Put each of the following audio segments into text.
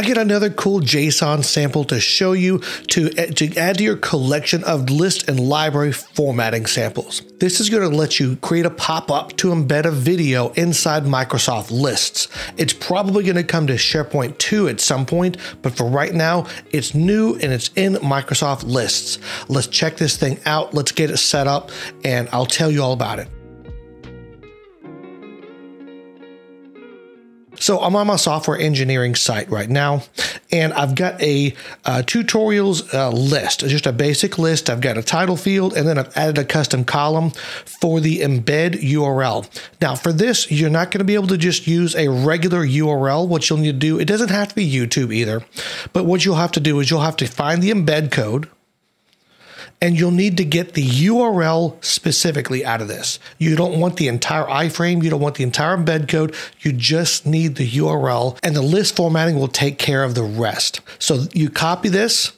I get another cool JSON sample to show you to add to your collection of list and library formatting samples. This is going to let you create a pop-up to embed a video inside Microsoft Lists. It's probably going to come to SharePoint 2 at some point, but for right now, it's new and it's in Microsoft Lists. Let's check this thing out. Let's get it set up and I'll tell you all about it. So I'm on my software engineering site right now, and I've got a tutorials list, just a basic list. I've got a title field, and then I've added a custom column for the embed URL. Now for this, you're not going to be able to just use a regular URL. What you'll need to do, it doesn't have to be YouTube either, but what you'll have to do is you'll have to find the embed code, and you'll need to get the URL specifically out of this. You don't want the entire iframe. You don't want the entire embed code. You just need the URL, and the list formatting will take care of the rest. So you copy this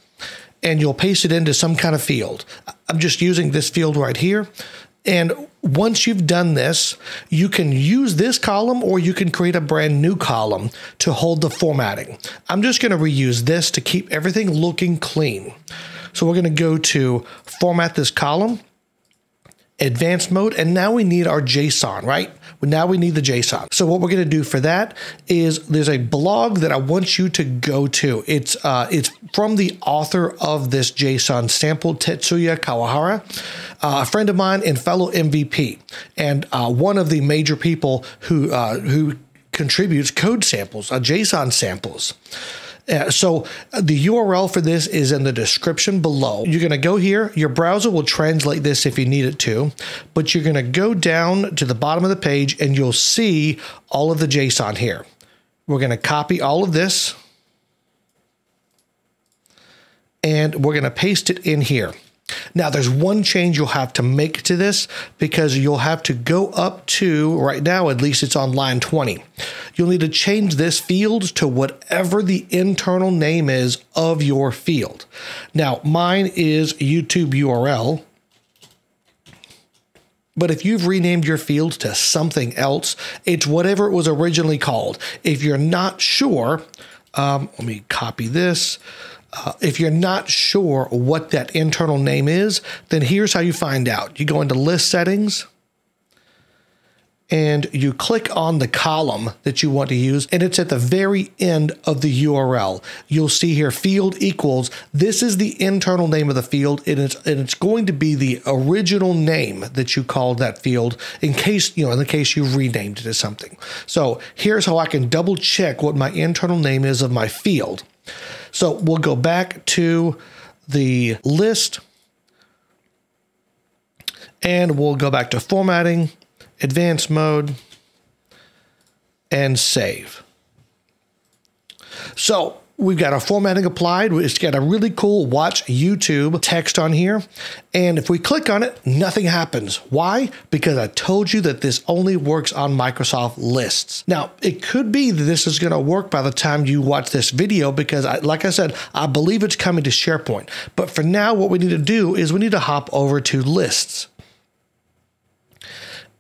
and you'll paste it into some kind of field. I'm just using this field right here. And once you've done this, you can use this column or you can create a brand new column to hold the formatting. I'm just going to reuse this to keep everything looking clean. So we're going to go to format this column, advanced mode, and now we need our JSON, right? Now we need the JSON. So what we're going to do for that is there's a blog that I want you to go to. It's from the author of this JSON sample, Tetsuya Kawahara, a friend of mine and fellow MVP, and one of the major people who contributes code samples, JSON samples. So the URL for this is in the description below. You're going to go here. Your browser will translate this if you need it to, but you're going to go down to the bottom of the page and you'll see all of the JSON here. We're going to copy all of this and we're going to paste it in here. Now there's one change you'll have to make to this, because you'll have to go up to, right now at least it's on line 20. You'll need to change this field to whatever the internal name is of your field. Now mine is YouTube URL, but if you've renamed your field to something else, it's whatever it was originally called. If you're not sure, let me copy this. If you're not sure what that internal name is, then here's how you find out. You go into list settings and you click on the column that you want to use, and it's at the very end of the URL. You'll see here field equals, this is the internal name of the field, and it's going to be the original name that you called that field in case you renamed it as something. So here's how I can double check what my internal name is of my field. So we'll go back to the list and we'll go back to formatting, advanced mode, and save. So we've got our formatting applied. It's got a really cool watch YouTube text on here. And if we click on it, nothing happens. Why? Because I told you that this only works on Microsoft Lists. Now, it could be that this is going to work by the time you watch this video, because like I said, I believe it's coming to SharePoint. But for now, what we need to do is we need to hop over to Lists.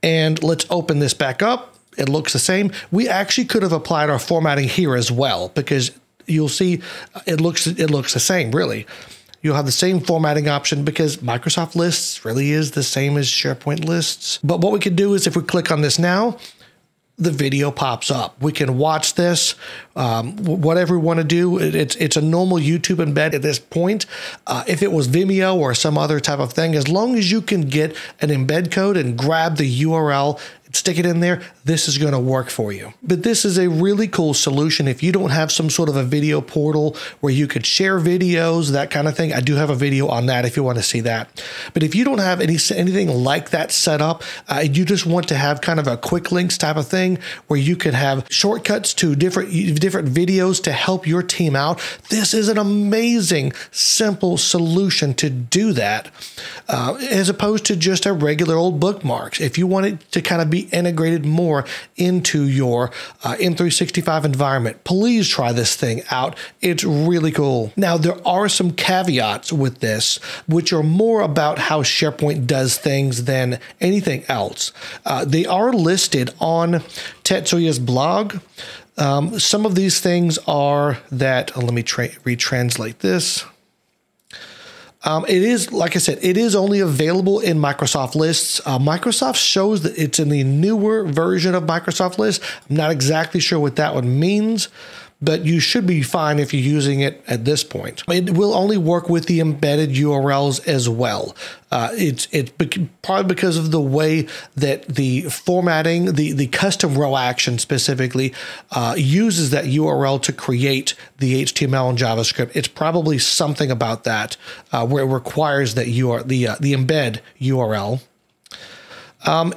And let's open this back up. It looks the same. We actually could have applied our formatting here as well, because you'll see it looks the same, really. You'll have the same formatting option because Microsoft Lists really is the same as SharePoint Lists. But what we can do is if we click on this now, the video pops up. We can watch this, whatever we want to do. It's a normal YouTube embed at this point. If it was Vimeo or some other type of thing, as long as you can get an embed code and grab the URL, stick it in there, this is going to work for you. But this is a really cool solution. If you don't have some sort of a video portal where you could share videos, that kind of thing, I do have a video on that if you want to see that. But if you don't have anything like that set up, you just want to have kind of a quick links type of thing where you could have shortcuts to different videos to help your team out, this is an amazing, simple solution to do that, as opposed to just a regular old bookmarks. If you want it to kind of be integrated more into your M365 environment, please try this thing out. It's really cool. Now, there are some caveats with this, which are more about how SharePoint does things than anything else. They are listed on Tetsuya's blog. Some of these things are that, let me retranslate this. It is, like I said, it is only available in Microsoft Lists. Microsoft shows that it's in the newer version of Microsoft Lists. I'm not exactly sure what that one means, but you should be fine if you're using it at this point. It will only work with the embedded URLs as well. It's probably because of the way that the formatting, the custom row action specifically uses that URL to create the HTML and JavaScript. It's probably something about that where it requires that the embed URL.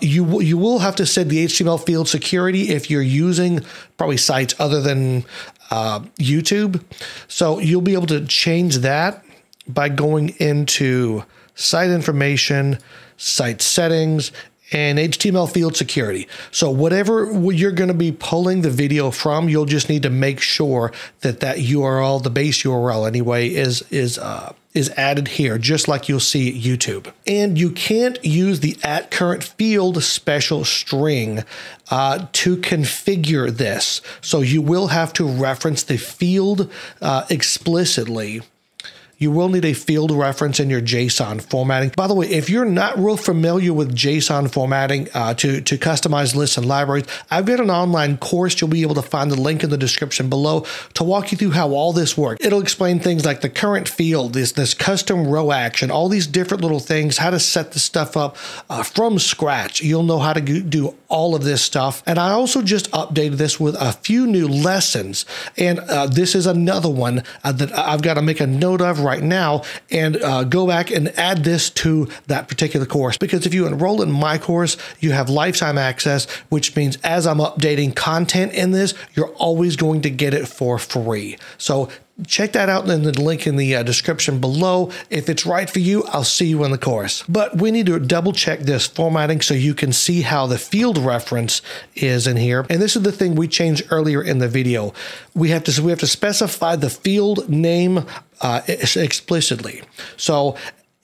You will have to set the HTML field security if you're using probably sites other than YouTube. So you'll be able to change that by going into site information, site settings, and HTML field security. So whatever you're going to be pulling the video from, you'll just need to make sure that that URL, the base URL anyway, is added here, just like you'll see at YouTube. And you can't use the @currentField special string to configure this. So you will have to reference the field explicitly. You will need a field reference in your JSON formatting. By the way, if you're not real familiar with JSON formatting to customize lists and libraries, I've got an online course. You'll be able to find the link in the description below to walk you through how all this works. It'll explain things like the current field, this custom row action, all these different little things, how to set this stuff up from scratch. You'll know how to do all of this stuff. And I also just updated this with a few new lessons. And this is another one that I've got to make a note of right now and go back and add this to that particular course, because if you enroll in my course, you have lifetime access, which means as I'm updating content in this, you're always going to get it for free. So check that out in the link in the description below. If it's right for you, I'll see you in the course. But we need to double check this formatting so you can see how the field reference is in here. And this is the thing we changed earlier in the video. We have to specify the field name explicitly. So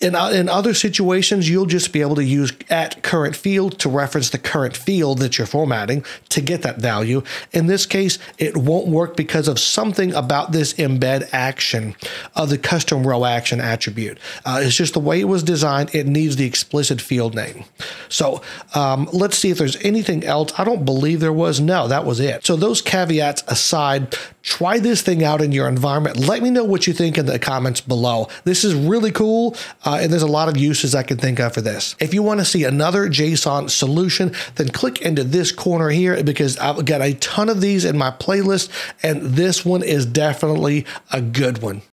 in other situations, you'll just be able to use @currentField to reference the current field that you're formatting to get that value. In this case, it won't work because of something about this embed action of the custom row action attribute. It's just the way it was designed. It needs the explicit field name. So let's see if there's anything else. I don't believe there was. No, that was it. So those caveats aside, try this thing out in your environment. Let me know what you think in the comments below. This is really cool. And there's a lot of uses I can think of for this. If you want to see another JSON solution, then click into this corner here, because I've got a ton of these in my playlist, and this one is definitely a good one.